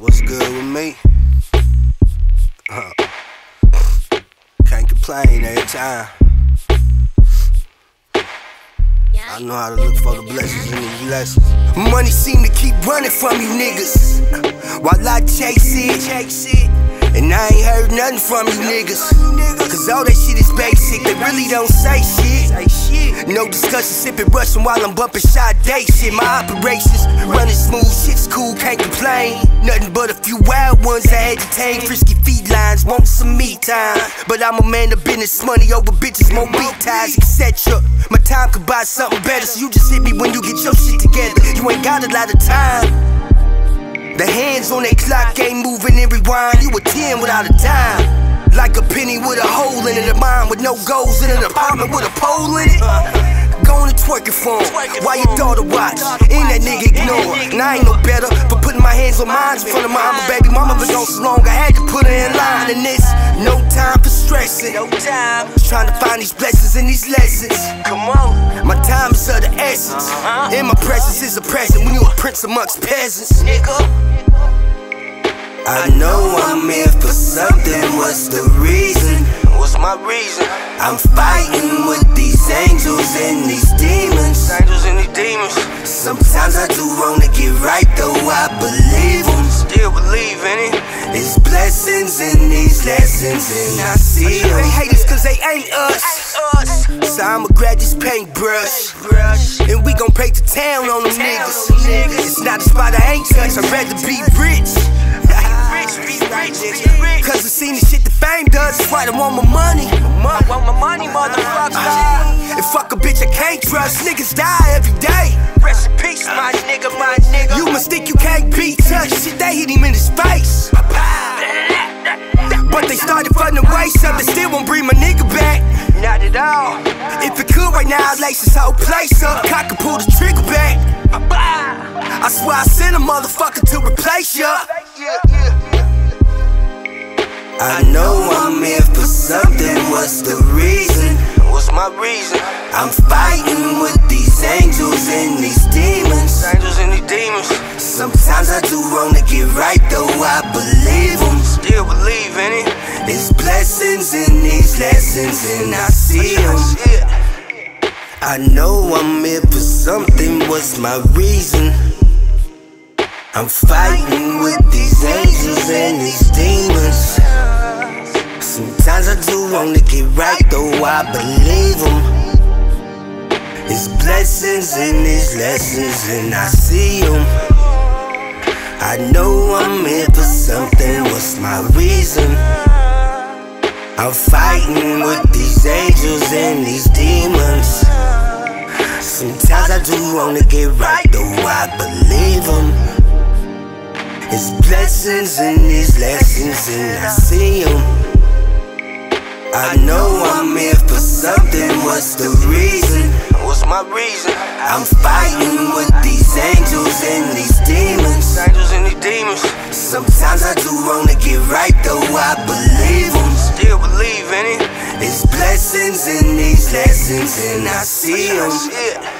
What's good with me? Can't complain every time. I know how to look for the blessings in the blessings. Money seem to keep running from you niggas, while I chase it. And I ain't heard nothing from you niggas, cause all that shit is basic. They really don't say shit. No discussion, sipping, rushing while I'm bumping Sade shit. My operations running smooth, shit's cool, can't complain. Nothing but a few wild ones I had to tame. Frisky felines want some me time, but I'm a man of business, money over bitches, more beat ties, etc. My time could buy something better, so you just hit me when you get your shit together. You ain't got a lot of time. The hands on that clock ain't moving and rewind. You a 10 without a dime, like a penny with a hole in it. A mind with no goals in an apartment with a pole in it. Going to twerk it for him while your daughter watch, and that nigga ignore. And I ain't no better for putting my hands on mine in front of mama. Baby mama been gone so long, I had to put her in line. And this, no time for stressing, no time. Trying to find these blessings and these lessons. Come on, my time is of the essence, and my presence is a present when you a prince amongst peasants, nigga. I know I'm here for something, what's the reason? What's my reason? I'm fighting with these angels and these demons. Sometimes I do wrong to get right, though I believe them. Still believe in it. It's blessings in these lessons, and I see them. They hate us cause they ain't us, so I'ma grab this paintbrush, and we gon' paint the town on them niggas. It's not a spot I ain't touched, I'd rather be rich. Cause I seen the shit the fame does, that's why I want my money. I want my money, motherfucker. And fuck a bitch I can't trust, niggas die every day. Rest in peace, my nigga, You must think you can't be touched, shit they hit him in his face. But they started from the waist up, they still won't bring my nigga back. Not at all. If it could right now, I'd lace this whole place up, cock and pull the trigger back. I swear I sent a motherfucker to replace ya. I know I'm here for something, what's the reason? What's my reason? I'm fighting with these angels and these demons. Sometimes I do wrong to get right, though I believe them. Still believe in it. It's blessings in these lessons, and I see them. I know I'm here for something, what's my reason? I'm fighting with these angels and these demons. Sometimes I do want to get right, though I believe them. It's blessings in these lessons, and I see them. I know I'm here for something, what's my reason? I'm fighting with these angels and these demons. Sometimes I do want to get right, though I believe them. It's blessings in these lessons, and I see them. I know I'm here for something, what's the reason? What's my reason? I'm fighting with these angels and these demons. Sometimes I do wrong to get right, though I believe them. Still believe in it. It's blessings in these lessons, and I see them.